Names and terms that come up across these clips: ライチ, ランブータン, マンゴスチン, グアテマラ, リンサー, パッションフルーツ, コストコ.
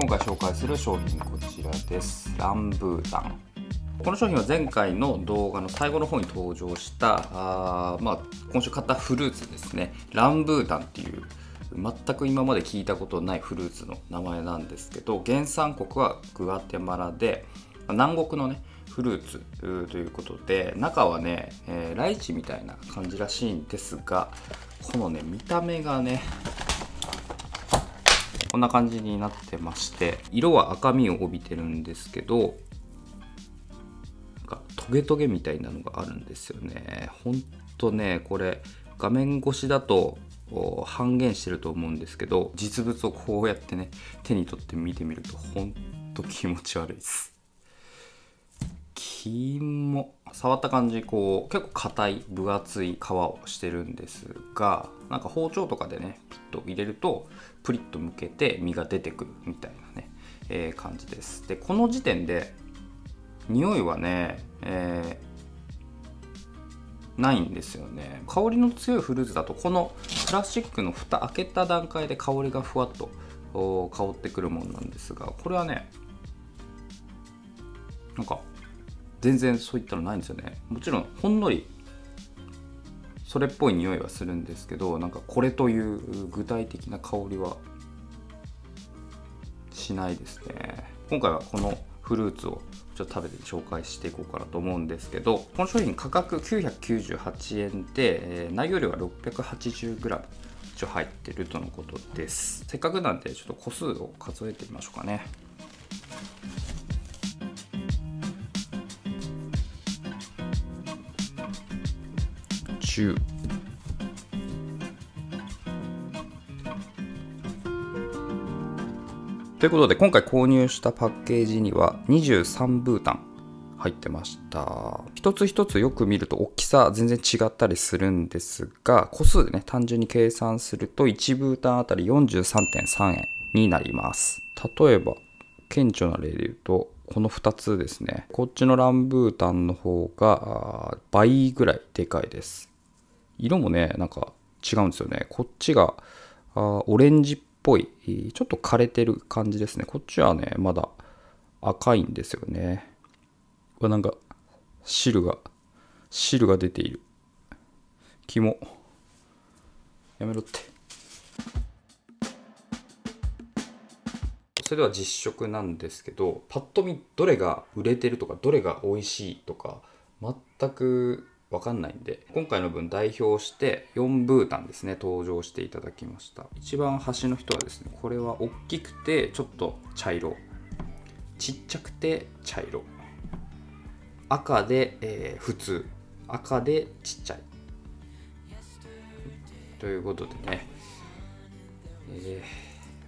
今回紹介する商品こちらです。ランブータン。この商品は前回の動画の最後の方に登場した今週買ったフルーツですね。ランブータンっていう全く今まで聞いたことないフルーツの名前なんですけど、原産国はグアテマラで南国のねフルーツということで、中はね、ライチみたいな感じらしいんですが、このね見た目がねこんな感じになってまして、色は赤みを帯びてるんですけど、なんかトゲトゲみたいなのがあるんですよね。ほんとねこれ画面越しだと半減してると思うんですけど、実物をこうやってね手に取って見てみるとほんと気持ち悪いです。キモ。触った感じこう結構硬い分厚い皮をしてるんですが、なんか包丁とかでねピッと入れるとプリッとむけて身が出てくるみたいなね、感じです。でこの時点で匂いはね、ないんですよね。香りの強いフルーツだとこのプラスチックの蓋開けた段階で香りがふわっと香ってくるものなんですが、これはねなんか全然そういったのないんですよね。もちろんほんのりそれっぽい匂いはするんですけど、なんかこれという具体的な香りはしないですね。今回はこのフルーツをちょっと食べて紹介していこうかなと思うんですけど、この商品価格998円で内容量は 680g 一応入ってるとのことです。せっかくなんでちょっと個数を数えてみましょうかね。ということで、今回購入したパッケージには23ブータン入ってました。一つ一つよく見ると大きさ全然違ったりするんですが、個数でね単純に計算すると1ブータンあたり 43.3 円になります。例えば顕著な例で言うとこの2つですね。こっちのランブータンの方が倍ぐらいでかいです。色もねなんか違うんですよね。こっちがオレンジっぽいちょっと枯れてる感じですね。こっちはねまだ赤いんですよね。なんか汁が出ている。キモ。やめろって。それでは実食なんですけど、パッと見どれが売れてるとかどれが美味しいとか全くわかんないんで、今回の分代表して4ブータンですね登場していただきました。一番端の人はですね、これは大きくてちょっと茶色、ちっちゃくて茶色、赤で、普通、赤でちっちゃいということでね、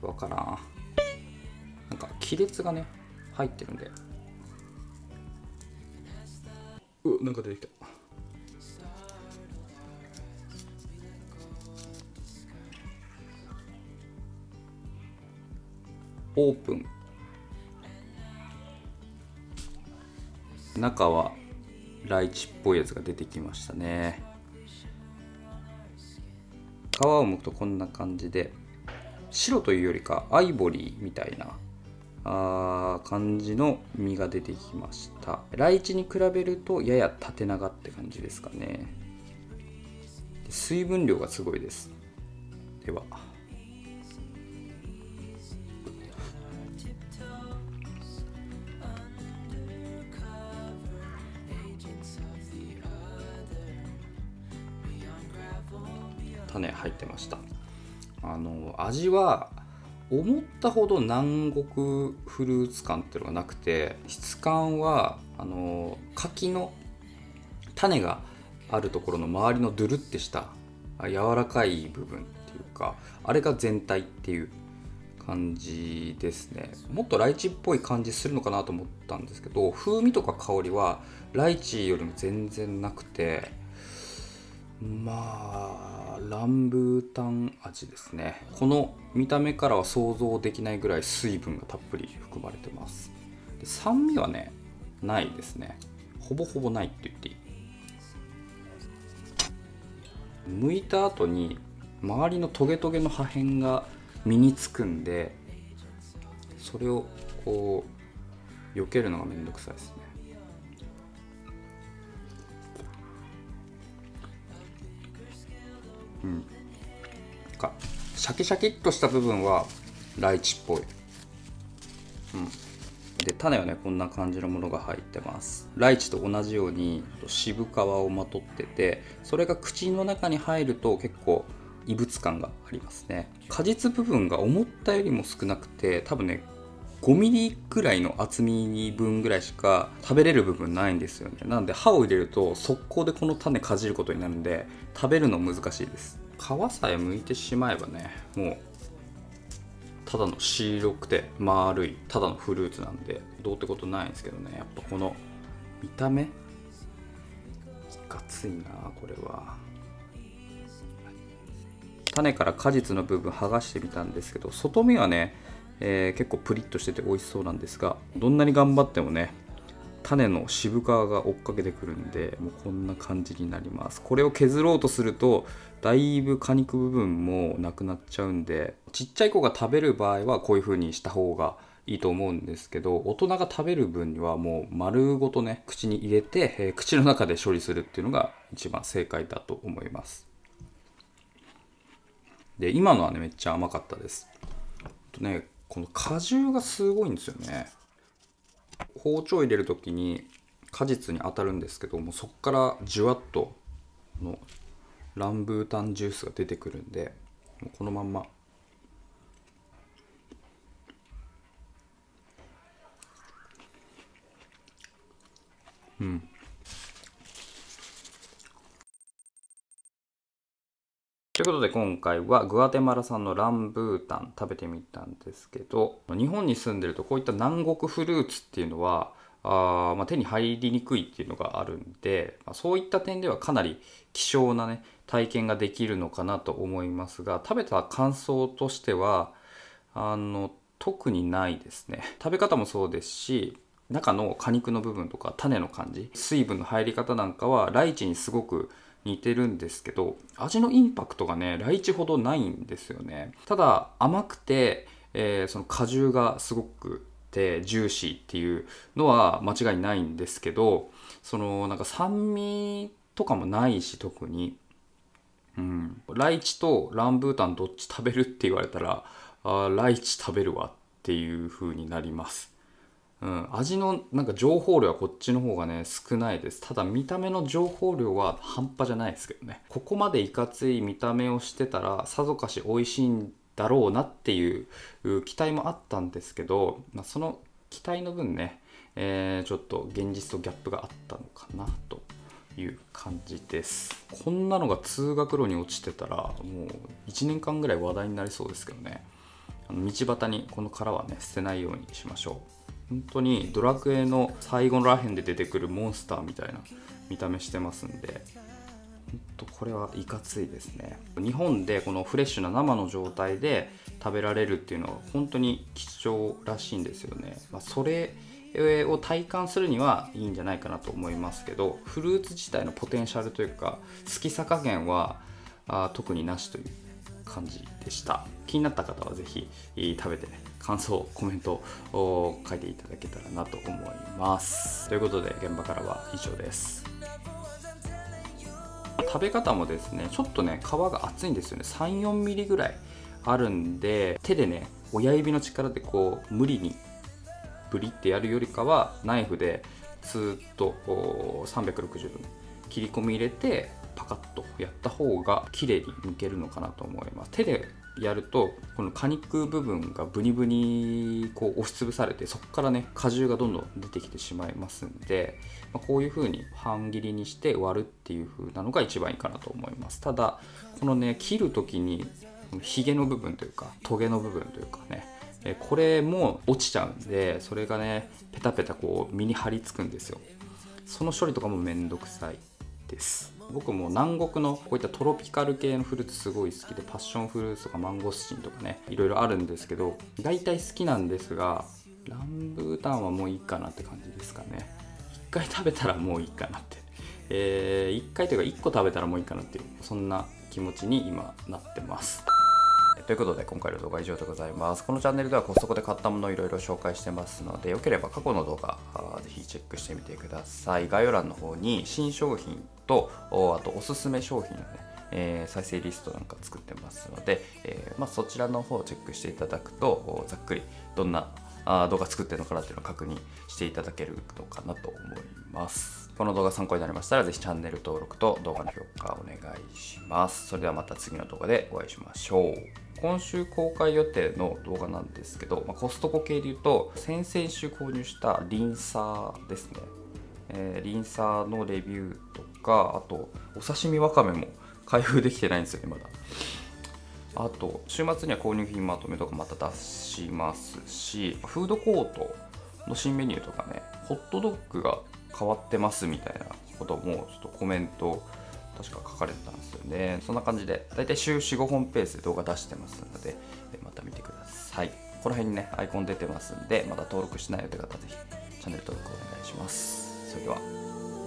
わからん。なんか亀裂がね入ってるんで、なんか出てきた。オープン。中はライチっぽいやつが出てきましたね。皮を剥くとこんな感じで、白というよりかアイボリーみたいな感じの実が出てきました。ライチに比べるとやや縦長って感じですかね。水分量がすごいです。では種入ってました。味は思ったほど南国フルーツ感っていうのがなくて、質感は柿の種があるところの周りのドゥルってした柔らかい部分っていうか、あれが全体っていう感じですね。もっとライチっぽい感じするのかなと思ったんですけど、風味とか香りはライチよりも全然なくて、ランブータン味ですね。この見た目からは想像できないぐらい水分がたっぷり含まれてます。で酸味はねないですね。ほぼほぼないって言っていい。剥いた後に周りのトゲトゲの破片が身につくんで、それをこう避けるのがめんどくさいですね。うん。かシャキシャキっとした部分はライチっぽい。うん。で種はねこんな感じのものが入ってます。ライチと同じように渋皮をまとってて、それが口の中に入ると結構異物感がありますね。果実部分が思ったよりも少なくて、多分ね5ミリぐらいの厚み分ぐらいしか食べれる部分ないんですよね。なんで歯を入れると速攻でこの種かじることになるんで、食べるの難しいです。皮さえ剥いてしまえばね、もうただの白くて丸いただのフルーツなんでどうってことないんですけどね。やっぱこの見た目ガツいなこれは。種から果実の部分剥がしてみたんですけど、外身はね、結構プリッとしてて美味しそうなんですが、どんなに頑張ってもね種の渋皮が追っかけてくるんで、もうこんな感じになります。これを削ろうとするとだいぶ果肉部分もなくなっちゃうんで、ちっちゃい子が食べる場合はこういう風にした方がいいと思うんですけど、大人が食べる分にはもう丸ごとね口に入れて、口の中で処理するっていうのが一番正解だと思います。で今のはねめっちゃ甘かったです。ねこの果汁がすごいんですよね。包丁入れる時に果実に当たるんですけども、そこからじゅわっとのランブータンジュースが出てくるんで、このまんまうんということで、今回はグアテマラ産のランブータン食べてみたんですけど、日本に住んでるとこういった南国フルーツっていうのはまあ、手に入りにくいっていうのがあるんで、そういった点ではかなり希少なね体験ができるのかなと思いますが、食べた感想としては特にないですね。食べ方もそうですし、中の果肉の部分とか種の感じ、水分の入り方なんかはライチにすごく似てるんですけど、味のインパクトがねライチほどないんですよね。ただ甘くて、その果汁がすごくてジューシーっていうのは間違いないんですけど、そのなんか酸味とかもないし、特に、うん、ライチとランブータンどっち食べるって言われたら、ライチ食べるわっていう風になります。うん、味のなんか情報量はこっちの方がね少ないです。ただ見た目の情報量は半端じゃないですけどね。ここまでいかつい見た目をしてたらさぞかし美味しいんだろうなっていう期待もあったんですけど、まあ、その期待の分ね、ちょっと現実とギャップがあったのかなという感じです。こんなのが通学路に落ちてたらもう1年間ぐらい話題になりそうですけどね。道端にこの殻はね捨てないようにしましょう。本当にドラクエの最後らへんで出てくるモンスターみたいな見た目してますんで、本当これはいかついですね。日本でこのフレッシュな生の状態で食べられるっていうのは本当に貴重らしいんですよね。それを体感するにはいいんじゃないかなと思いますけど、フルーツ自体のポテンシャルというか好きさ加減は特になしという感じでした。気になった方は是非食べてね、感想コメントを書いていただけたらなと思います。ということで現場からは以上です。食べ方もですね、ちょっとね皮が厚いんですよね。 3,4 ミリぐらいあるんで、手でね親指の力でこう無理にブリってやるよりかは、ナイフでずっと360度切り込み入れてパカッとやった方が綺麗にむけるのかなと思います。手でやるとこの果肉部分がブニブニこう押しつぶされて、そこからね果汁がどんどん出てきてしまいますんで、こういう風に半切りにして割るっていう風なのが一番いいかなと思います。ただこのね切る時にひげの部分というかトゲの部分というかね、これも落ちちゃうんで、それがねペタペタこう身に張り付くんですよ。その処理とかもめんどくさいです。僕も南国のこういったトロピカル系のフルーツすごい好きで、パッションフルーツとかマンゴスチンとかねいろいろあるんですけど、大体好きなんですが、ランブータンはもういいかなって感じですかね。1回食べたらもういいかなって、1回というか1個食べたらもういいかなっていう、そんな気持ちに今なってます。ということで今回の動画は以上でございます。このチャンネルではコストコで買ったものをいろいろ紹介してますので、よければ過去の動画ぜひチェックしてみてください。概要欄の方に新商品とあとおすすめ商品のね再生リストなんか作ってますので、そちらの方をチェックしていただくとざっくりどんな動画作ってるのかなっていうのを確認していただけるのかなと思います。この動画参考になりましたらぜひチャンネル登録と動画の評価お願いします。それではまた次の動画でお会いしましょう。今週公開予定の動画なんですけど、コストコ系で言うと先々週購入したリンサーですね。リンサーのレビューとか、あとお刺身わかめも開封できてないんですよね、まだ。あと週末には購入品まとめとかまた出しますし、フードコートの新メニューとかね、ホットドッグが変わってますみたいなこともちょっとコメント確か書かれてたんですよね。そんな感じでだいたい週 4,5 本ペースで動画出してますので、また見てください。この辺にねアイコン出てますんで、まだ登録してないよという方はぜひチャンネル登録お願いします。それでは。